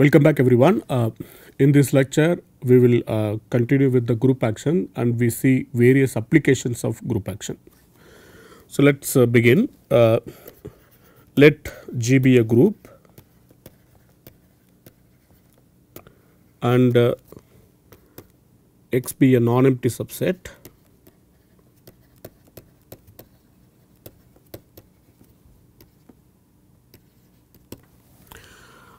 Welcome back everyone. In this lecture we will continue with the group action and we see various applications of group action. So let us begin. Let G be a group and X be a non-empty subset .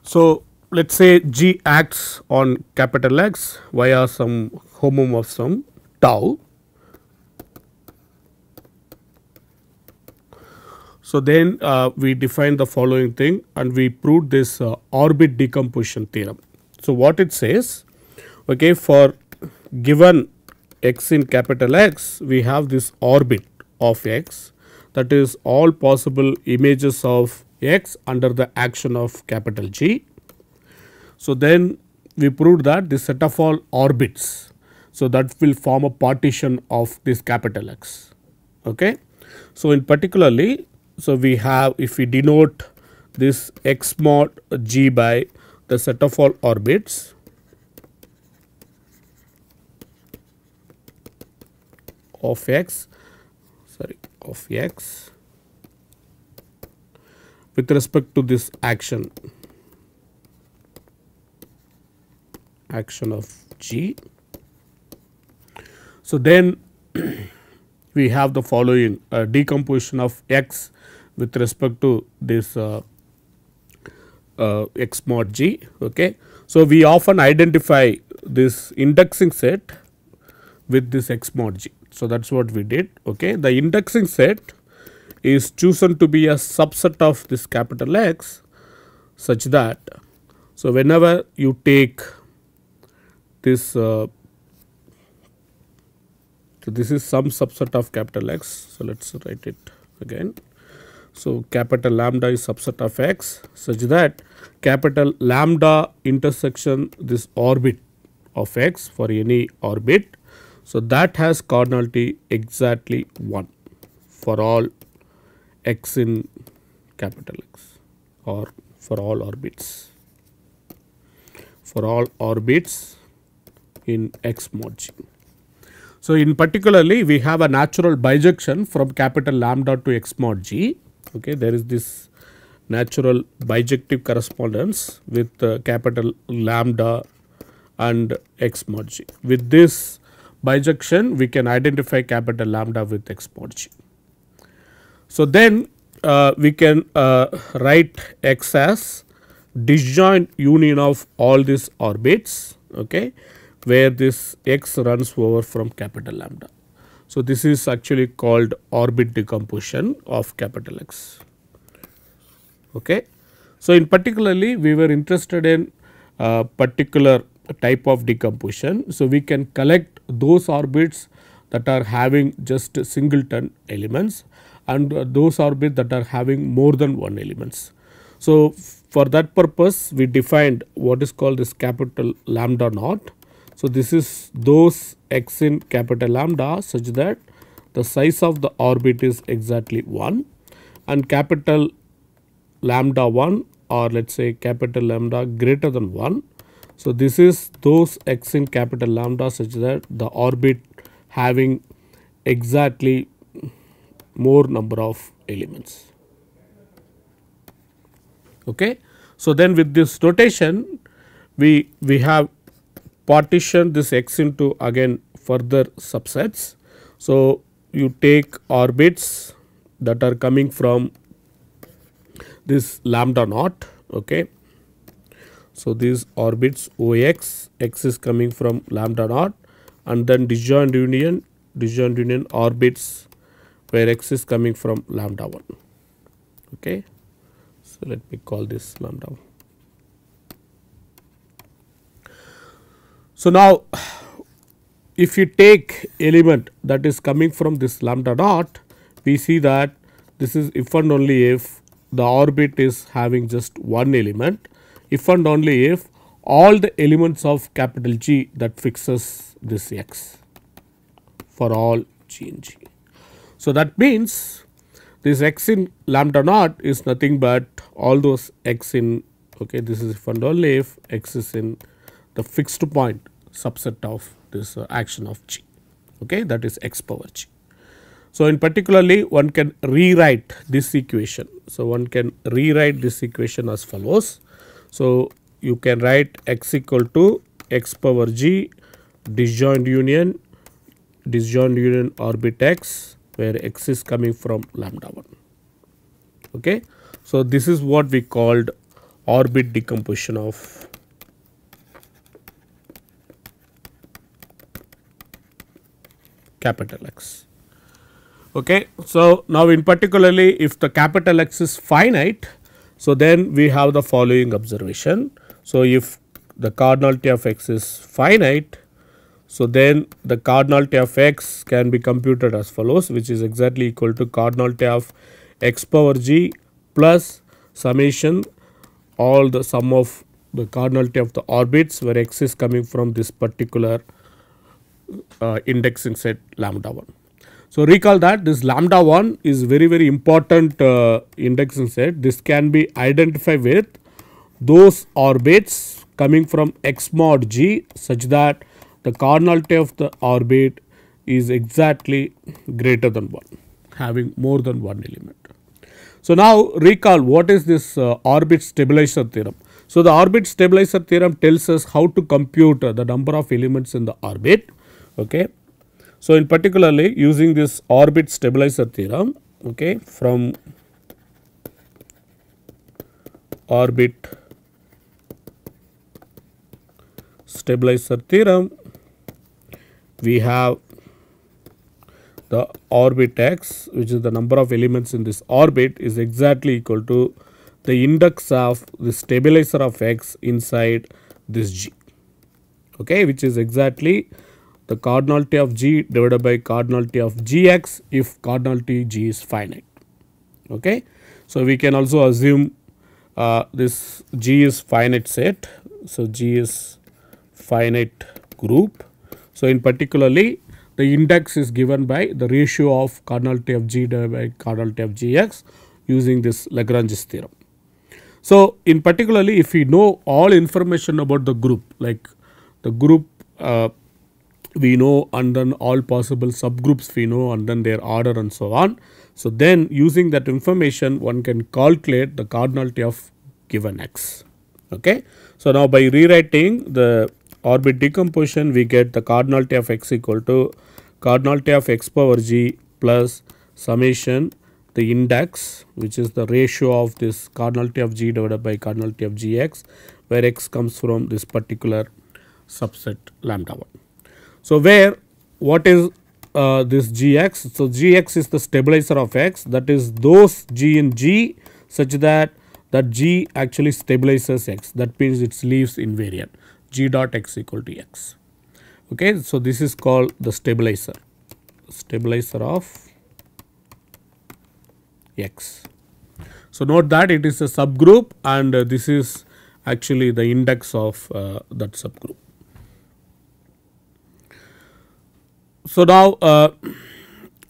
So let us say G acts on capital X via some homomorphism tau. So then we define the following thing and we proved this orbit decomposition theorem. So what it says, okay, for given X in capital X we have this orbit of X, that is all possible images of X under the action of capital G. So then we proved that this set of all orbits, so that will form a partition of this capital X, okay. So in particularly, so we have, if we denote this X mod G by the set of all orbits of X, of X with respect to this action of G. So then we have the following decomposition of X with respect to this X mod G, okay. So we often identify this indexing set with this X mod G. So that is what we did, okay. The indexing set is chosen to be a subset of this capital X such that, so whenever you take this, so this is some subset of capital X, so let us write it again. So capital lambda is subset of X such that capital lambda intersection this orbit of X for any orbit, so that has cardinality exactly 1 for all X in capital X, or for all orbits in X mod G. So in particularly we have a natural bijection from capital lambda to X mod G, okay. There is this natural bijective correspondence with capital lambda and X mod G. With this bijection we can identify capital lambda with X mod G. So then we can write X as disjoint union of all these orbits, okay, where this X runs over from capital lambda. So this is actually called orbit decomposition of capital X, okay. So in particularly we were interested in a particular type of decomposition, so we can collect those orbits that are having just singleton elements and those orbits that are having more than one elements. So for that purpose we defined what is called this capital lambda naught. So this is those X in capital lambda such that the size of the orbit is exactly 1, and capital lambda 1, or let us say capital lambda greater than 1. So this is those X in capital lambda such that the orbit having exactly more number of elements, okay. So then with this notation we have partition this X into again further subsets. So you take orbits that are coming from this lambda naught, okay. So these orbits Ox, X is coming from lambda naught, and then disjoint union orbits where X is coming from lambda 1, okay. So let me call this lambda 1. So now if you take element that is coming from this lambda naught, we see that this is if and only if the orbit is having just one element, if and only if all the elements of capital G that fixes this X for all G in G. So that means this X in lambda naught is nothing but all those X in Okay, this is if and only if x is in the fixed point subset of this action of G. Okay, that is x power G. So, in particularly one can rewrite this equation. So, one can rewrite this equation as follows. So, you can write x equal to x power G disjoint union orbit x, where x is coming from lambda 1. Okay. So, this is what we called orbit decomposition of capital X. Okay. So, now in particularly if the capital X is finite, so then we have the following observation. So, if the cardinality of X is finite, so then the cardinality of X can be computed as follows, which is exactly equal to cardinality of X power G plus summation all the sum of the cardinality of the orbits where X is coming from this particular index inside lambda 1. So, recall that this lambda 1 is very important index inside. This can be identified with those orbits coming from X mod G such that the cardinality of the orbit is exactly greater than 1, having more than one element. So, now recall what is this orbit stabilizer theorem. So, the orbit stabilizer theorem tells us how to compute the number of elements in the orbit. Okay. So, in particularly using this orbit stabilizer theorem, okay, from orbit stabilizer theorem, we have the orbit X, which is the number of elements in this orbit, is exactly equal to the index of the stabilizer of X inside this G, okay, which is exactly the cardinality of G divided by cardinality of Gx if cardinality G is finite. Okay. So, we can also assume this G is finite set. So, G is finite group. So, in particularly the index is given by the ratio of cardinality of G divided by cardinality of Gx using this Lagrange's theorem. So, in particularly if we know all information about the group, like the group we know, and then all possible subgroups we know, and then their order and so on. So, then using that information one can calculate the cardinality of given X. Okay. So, now by rewriting the orbit decomposition we get the cardinality of X equal to cardinality of X power G plus summation the index, which is the ratio of this cardinality of G divided by cardinality of Gx, where X comes from this particular subset lambda 1. So, where what is this Gx? So, Gx is the stabilizer of X, that is those G in G such that G actually stabilizes X, that means it leaves invariant, G dot X equal to X. Okay. So, this is called the stabilizer of X. So, note that it is a subgroup and this is actually the index of that subgroup. So, now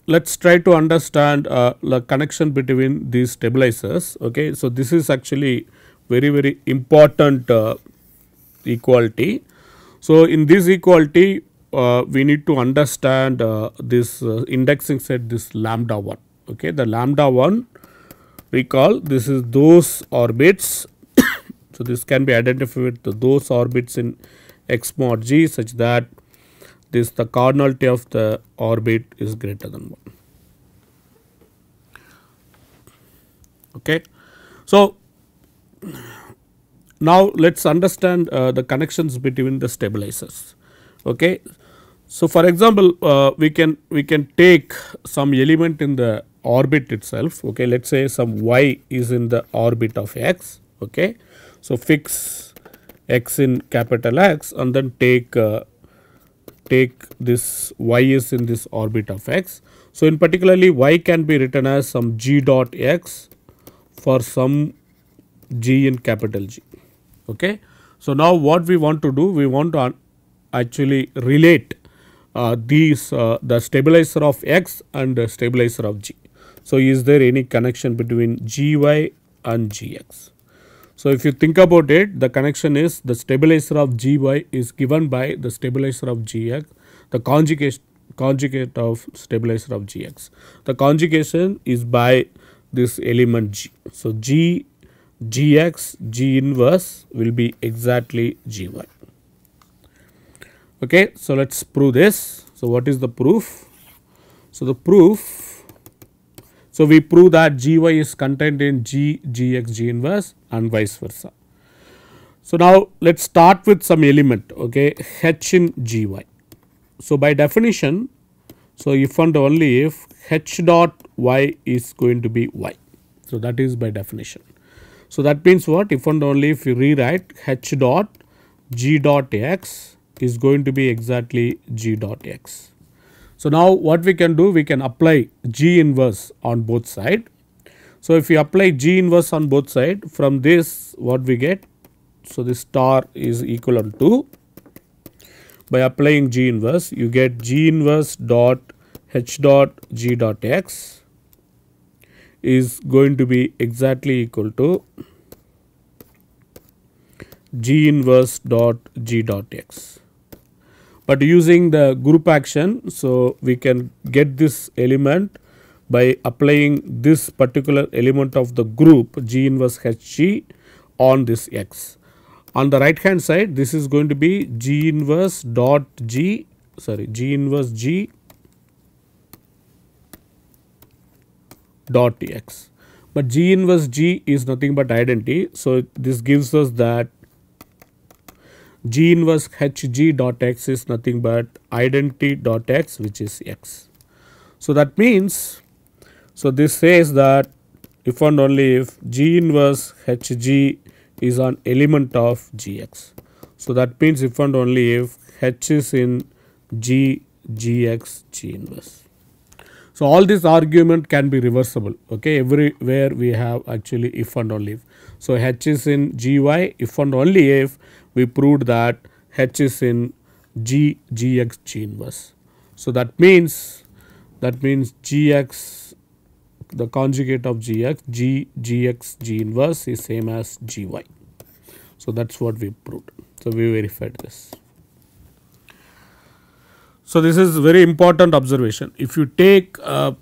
let us try to understand the connection between these stabilizers. Okay. So, this is actually very important equality. So, in this equality we need to understand this index inside this lambda 1. Okay. The lambda 1, recall this is those orbits. So, this can be identified with those orbits in X mod G such that this the cardinality of the orbit is greater than 1. Okay. So, now let us understand the connections between the stabilizers. Okay. So, for example, we can take some element in the orbit itself. Okay. Let us say some y is in the orbit of X. Okay. So, fix X in capital X and then take this y is in this orbit of X. So, in particularly y can be written as some G dot X for some G in capital G. Okay. So, now what we want to do, we want to actually relate the stabilizer of X and the stabilizer of G. So, is there any connection between Gy and Gx? So, if you think about it, the connection is the stabilizer of Gy is given by the stabilizer of Gx, the conjugate of stabilizer of Gx. The conjugation is by this element G. So, G, Gx, G inverse will be exactly Gy. Okay, so let us prove this. So, what is the proof? So, the proof, so we prove that Gy is contained in G, Gx, G inverse and vice versa. So, now let us start with some element, okay, H in Gy. So, by definition, so if and only if H dot Y is going to be Y. So, that is by definition. So, that means what? If and only if you rewrite H dot G dot X is going to be exactly G dot X. So, now what we can do? We can apply G inverse on both sides. So, if you apply G inverse on both sides, from this what we get? So, this star is equivalent to, by applying G inverse you get G inverse dot H dot G dot X is going to be exactly equal to G inverse dot G dot X. But using the group action, so we can get this element by applying this particular element of the group G inverse HG on this X. On the right hand side, this is going to be G inverse dot G, sorry, G inverse G dot X. But G inverse G is nothing but identity. So, this gives us that G inverse HG dot X is nothing but identity dot X, which is X. So, that means, so this says that if and only if G inverse HG is an element of Gx. So, that means if and only if H is in G, Gx, G inverse. So, all this argument can be reversible, okay, everywhere we have actually if and only if. So, H is in Gy if and only if we proved that H is in G, Gx, G inverse. So, that means Gx, the conjugate of Gx, G, Gx, G inverse is same as Gy. So, that is what we proved. So, we verified this. So, this is very important observation. If you take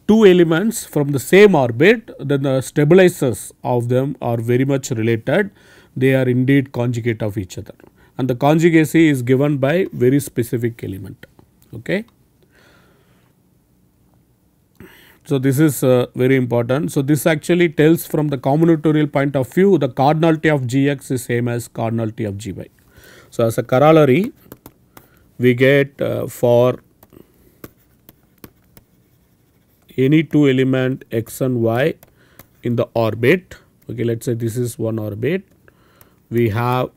two elements from the same orbit, then the stabilizers of them are very much related. They are indeed conjugate of each other, and the conjugacy is given by very specific element. Okay. So, this is very important. So, this actually tells from the combinatorial point of view, the cardinality of Gx is same as cardinality of Gy. So, as a corollary, we get for any two element X and Y in the orbit, okay, let us say this is one orbit, we have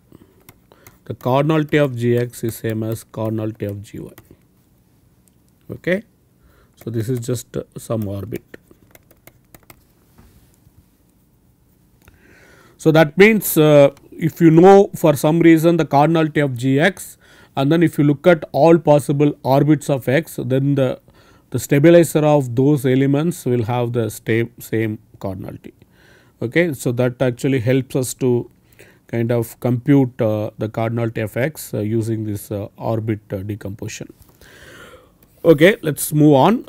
the cardinality of Gx is same as cardinality of Gy. Okay. So, this is just some orbit. So, that means if you know for some reason the cardinality of Gx, and then if you look at all possible orbits of X, then the stabilizer of those elements will have the same cardinality. Okay. So, that actually helps us to kind of compute the cardinality of X using this orbit decomposition. Okay, let us move on.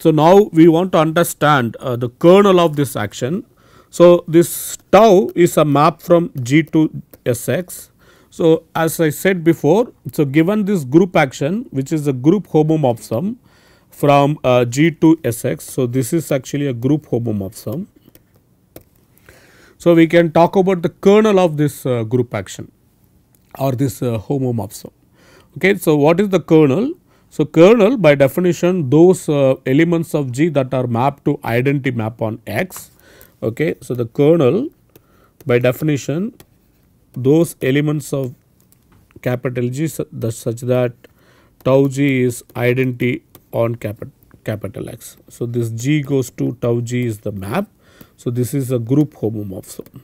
So, now we want to understand the kernel of this action. So, this tau is a map from G to Sx. So, as I said before, so given this group action, which is a group homomorphism from G to Sx. So, this is actually a group homomorphism. So, we can talk about the kernel of this group action or this homomorphism. Okay, so, what is the kernel? So, kernel by definition those elements of G that are mapped to identity map on X. Okay. So, the kernel by definition those elements of capital G such that tau G is identity on capital X. So, this G goes to tau G is the map. So, this is a group homomorphism.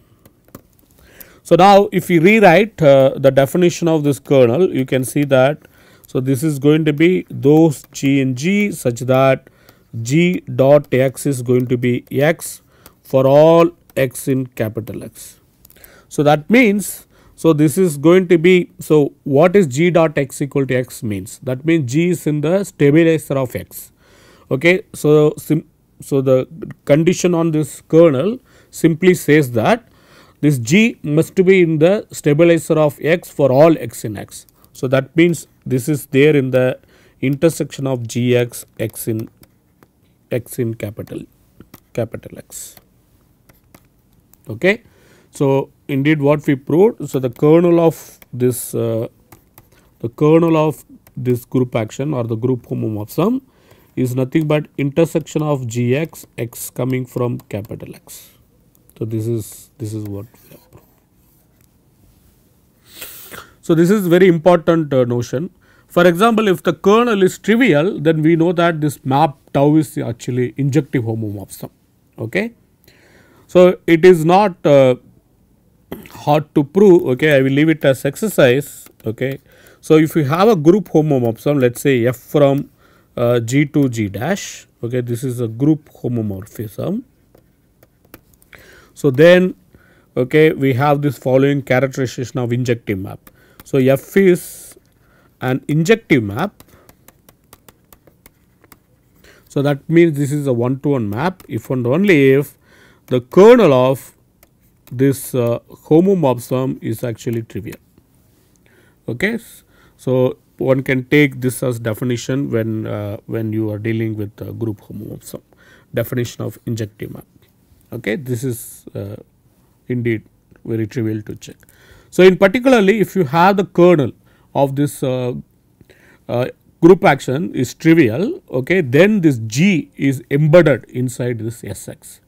So, now if we rewrite the definition of this kernel, you can see that. So, this is going to be those G in G such that G dot X is going to be X for all X in capital X. So, that means, so this is going to be, so what is g dot x equal to x means, that means g is in the stabilizer of x. Okay. So, the condition on this kernel simply says that this g must be in the stabilizer of x for all x in x. So, that means this is there in the intersection of gx, x in capital X. Okay. So, indeed what we proved, so the kernel of this group action or the group homomorphism is nothing but intersection of gx, x coming from capital X. So, this is what we have proved. So, this is very important notion. For example, if the kernel is trivial, then we know that this map tau is actually injective homomorphism. Okay. So, it is not hard to prove. Okay, I will leave it as exercise. Okay. So, if you have a group homomorphism, let us say f from g to g dash, okay, this is a group homomorphism. So, then okay, we have this following characterization of injective map. So, f is an injective map. So, that means this is a one-to-one map if and only if the kernel of this homomorphism is actually trivial. Okay. So, one can take this as definition when you are dealing with group homomorphism, definition of injective map. Okay. This is indeed very trivial to check. So, in particularly if you have the kernel of this group action is trivial, okay, then this G is embedded inside this Sx.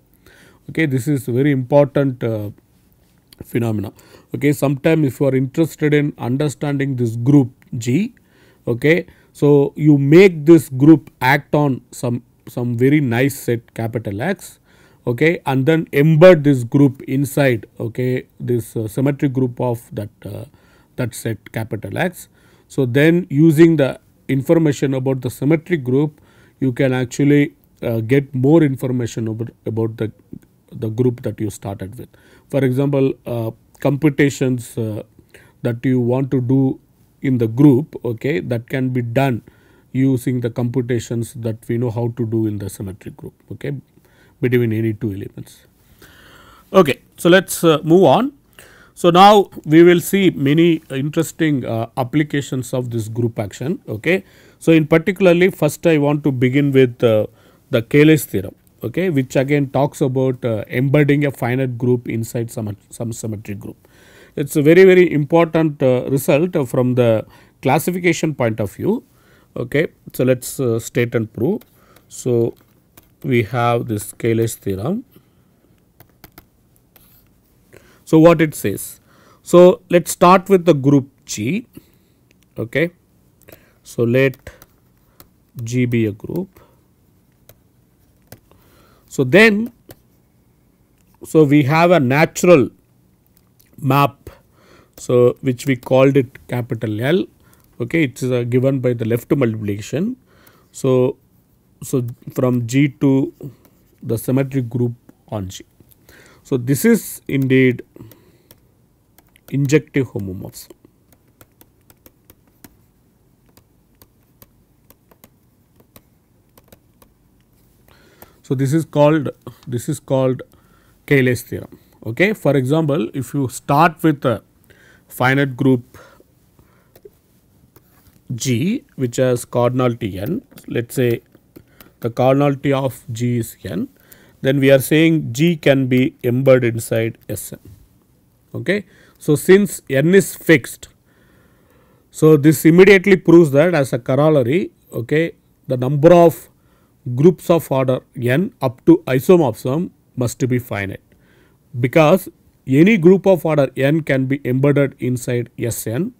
Okay, this is very important phenomena. Okay, sometime if you are interested in understanding this group G, okay, so you make this group act on some very nice set capital X, okay, and then embed this group inside, okay, this symmetric group of that set capital X. So, then using the information about the symmetric group, you can actually get more information about the group that you started with. For example, computations that you want to do in the group, okay, that can be done using the computations that we know how to do in the symmetric group, okay, between any two elements. Okay, so let us move on. So, now we will see many interesting applications of this group action. Okay, so in particularly first I want to begin with the Kähle's theorem. Okay, which again talks about embedding a finite group inside some symmetric group. It is a very, very important result from the classification point of view. Okay, so let us state and prove. So, we have this Kähle's theorem. So, what it says? So, let us start with the group G. Okay, so let G be a group. So, then so we have a natural map, so which we called it capital L, okay, it is given by the left multiplication. So from G to the symmetric group on G. So, this is indeed injective homomorphism. So, this is called Kähle's theorem. Okay. For example, if you start with a finite group G which has cardinality n, let us say the cardinality of G is n, then we are saying G can be embedded inside Sn. Okay. So, since n is fixed, so this immediately proves that as a corollary, okay, the number of groups of order n up to isomorphism must be finite, because any group of order n can be embedded inside Sn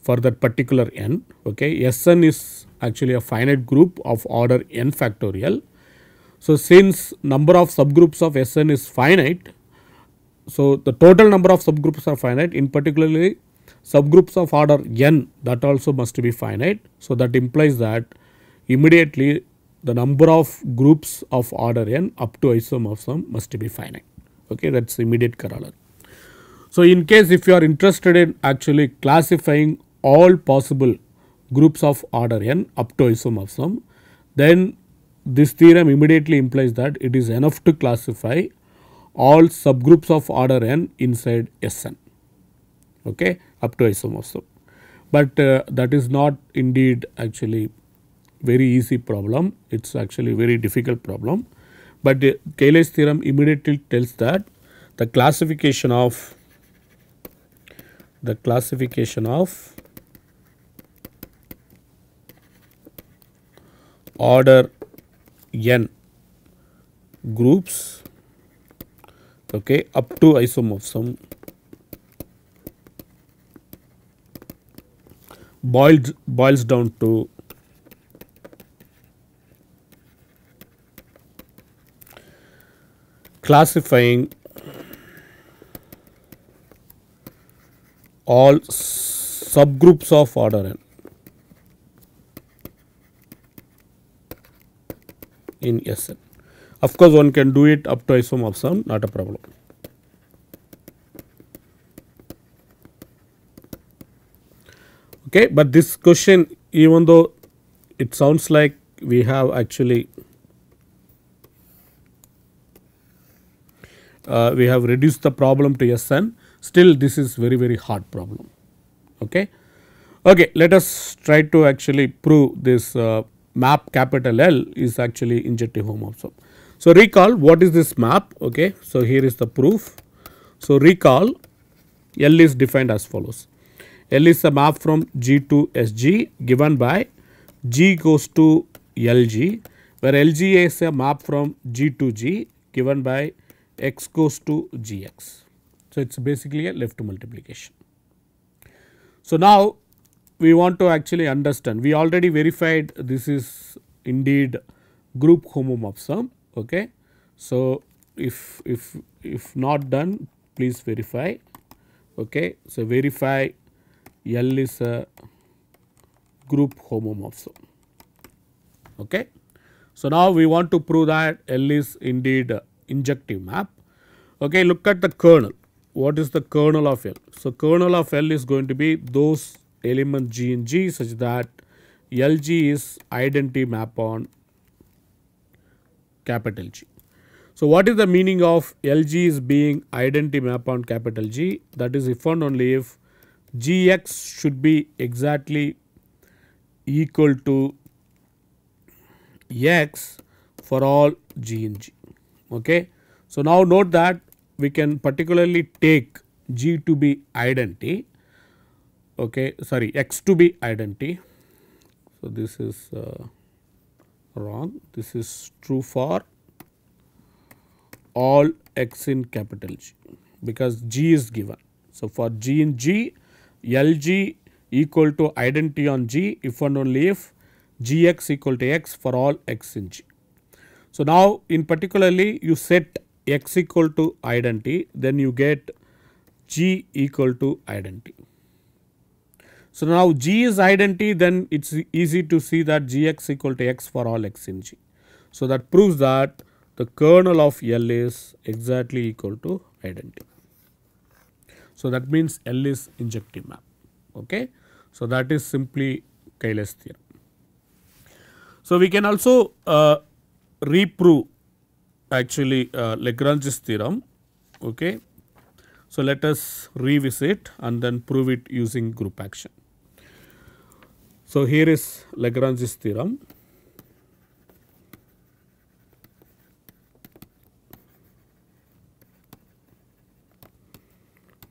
for that particular n. Okay. Sn is actually a finite group of order n factorial. So, since number of subgroups of Sn is finite, so the total number of subgroups are finite, in particularly subgroups of order n, that also must be finite. So, that implies that immediately the number of groups of order n up to isomorphism must be finite. Okay, that is immediate corollary. So, in case if you are interested in actually classifying all possible groups of order n up to isomorphism, then this theorem immediately implies that it is enough to classify all subgroups of order n inside Sn, okay, up to isomorphism. But that is not indeed actually very easy problem, it is actually very difficult problem. But the Cayley's theorem immediately tells that the classification of order n groups, okay, up to isomorphism boils down to classifying all subgroups of order n in Sn. Of course, one can do it up to isomorphism, not a problem. Okay, but this question, even though it sounds like we have actually reduced the problem to Sn, still this is very hard problem. Okay, let us try to actually prove this map capital L is actually injective homomorphism. So, recall what is this map, okay. So, here is the proof. So, recall L is defined as follows: L is a map from G to SG given by G goes to LG, where LG is a map from G to G given by X goes to GX. So, it is basically a left multiplication. So, now we want to actually understand, we already verified this is indeed group homomorphism, okay. So, if not done, please verify, okay. So, verify L is a group homomorphism, okay. So, now we want to prove that L is indeed a injective map, okay. Look at the kernel. What is the kernel of L? So, kernel of L is going to be those elements G and G such that LG is identity map on capital G. So, what is the meaning of LG is being identity map on capital G? That is if and only if GX should be exactly equal to X for all G and G, okay. So, now note that we can particularly take G to be identity, okay, sorry, X to be identity. So, this is wrong, this is true for all X in capital G because G is given. So, for G in G, LG equal to identity on G if and only if GX equal to X for all X in G. So, now in particularly you set X equal to identity, then you get G equal to identity. So, now G is identity, then it is easy to see that Gx equal to X for all X in G. So, that proves that the kernel of L is exactly equal to identity. So, that means L is injective map, okay. So, that is simply Cayley's theorem. So, we can also reprove actually Lagrange's theorem, okay. So, let us revisit and then prove it using group action. So, here is Lagrange's theorem.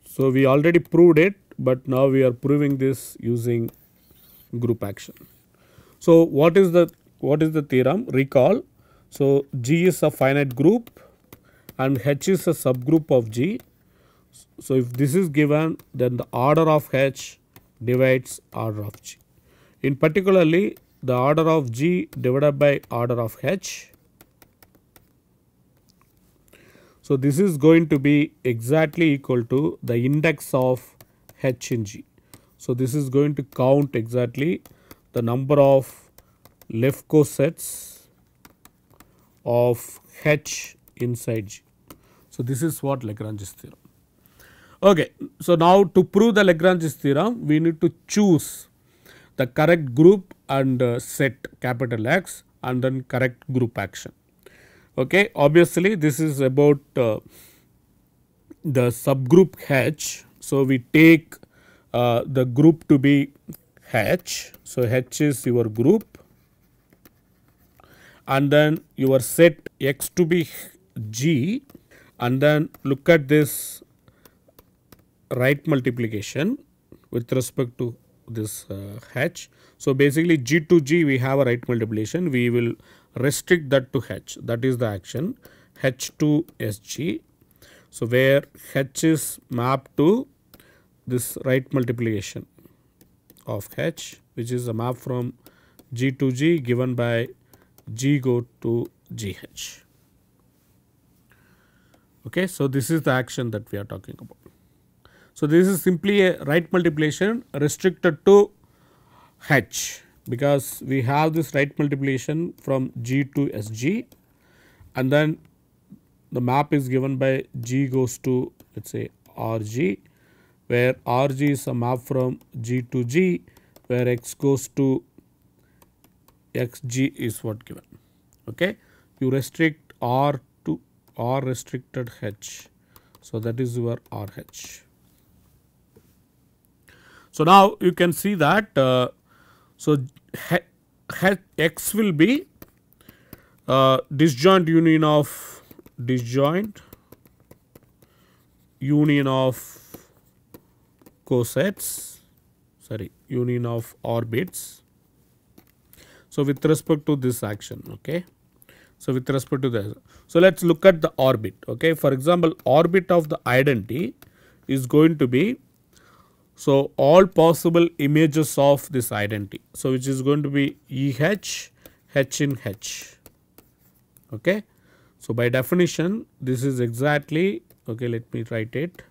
So, we already proved it, but now we are proving this using group action. So, what is the theorem? Recall, so G is a finite group and H is a subgroup of G. So, if this is given, then the order of H divides order of G. In particularly, the order of G divided by order of H. So, this is going to be exactly equal to the index of H in G. So, this is going to count exactly the number of left cosets of H inside G. So, this is what Lagrange's theorem. Okay. So, now to prove the Lagrange's theorem, we need to choose the correct group and set X and then correct group action. Okay. Obviously, this is about the subgroup H. So, we take the group to be H. So, H is your group and then your set X to be G, and then look at this right multiplication with respect to this H. So, basically G to G we have a right multiplication, we will restrict that to H, that is the action H to SG. So, where H is mapped to this right multiplication of H, which is a map from G to G given by G go to GH. Okay. So, this is the action that we are talking about. So, this is simply a right multiplication restricted to H, because we have this right multiplication from G to SG and then the map is given by G goes to, let us say, RG, where RG is a map from G to G, where X goes to XG is what given. Okay. You restrict R to R restricted H. So, that is your RH. So, now you can see that X will be disjoint union of cosets, sorry, union of orbits. So, with respect to this action, okay. So, with respect to this, so let us look at the orbit, okay. For example, orbit of the identity is going to be, so all possible images of this identity, so which is going to be EH, H in H, okay. So, by definition this is exactly, okay, let me write it.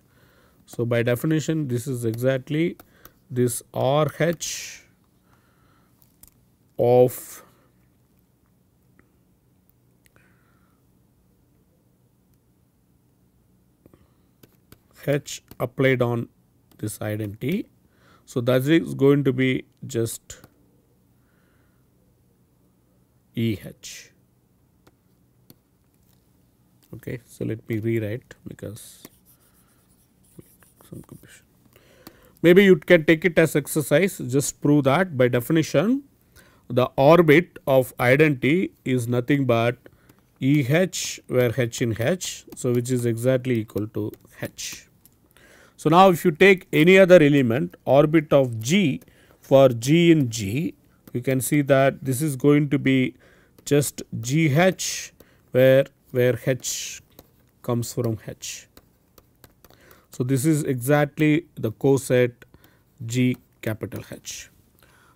So, by definition this is exactly this RH of H applied on this identity. So, that is going to be just EH. Okay. So, let me rewrite because some confusion. Maybe you can take it as exercise, just prove that by definition the orbit of identity is nothing but EH where H in H. So, which is exactly equal to H. So, now if you take any other element orbit of G for G in G, you can see that this is going to be just GH where H comes from H. So, this is exactly the coset G H.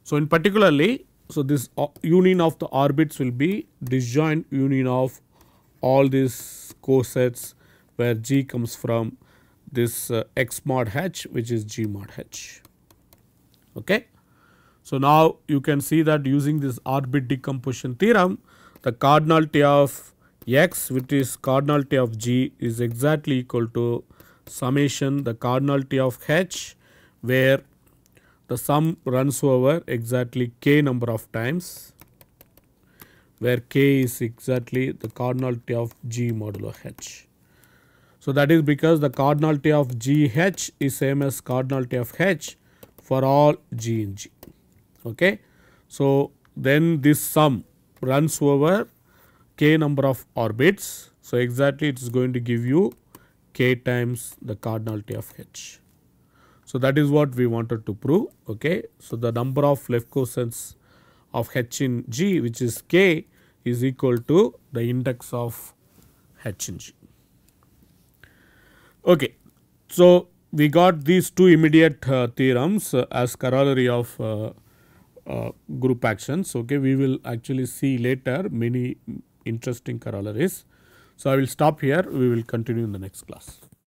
So, in particularly, so this union of the orbits will be disjoint union of all these cosets where G comes from this X mod H, which is G mod H. Okay. So, now you can see that using this orbit decomposition theorem, the cardinality of X, which is cardinality of G, is exactly equal to summation the cardinality of H, where the sum runs over exactly k number of times, where k is exactly the cardinality of G modulo H. So, that is because the cardinality of GH is same as cardinality of H for all G in G. Okay. So, then this sum runs over k number of orbits. So, exactly it is going to give you k times the cardinality of H. So, that is what we wanted to prove. Okay. So, the number of left cosets of H in G, which is k, is equal to the index of H in G. Okay. So, we got these two immediate theorems as corollary of group actions. Okay. We will actually see later many interesting corollaries. So, I will stop here. We will continue in the next class.